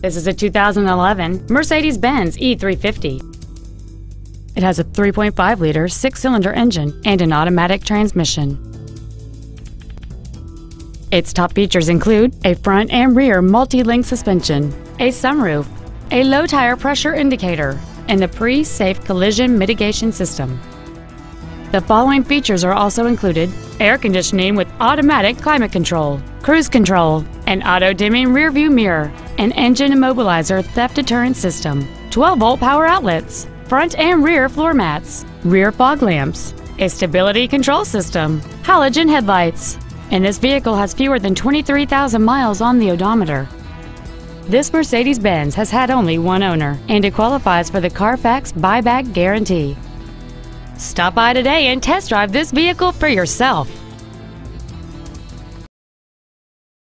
This is a 2011 Mercedes-Benz E350. It has a 3.5-liter 6-cylinder engine and an automatic transmission. Its top features include a front and rear multi-link suspension, a sunroof, a low tire pressure indicator, and the pre-safe collision mitigation system. The following features are also included: air conditioning with automatic climate control, cruise control, an auto-dimming rearview mirror, an engine immobilizer theft deterrent system, 12-volt power outlets, front and rear floor mats, rear fog lamps, a stability control system, halogen headlights, and this vehicle has fewer than 23,000 miles on the odometer. This Mercedes-Benz has had only one owner, and it qualifies for the Carfax buyback guarantee. Stop by today and test drive this vehicle for yourself.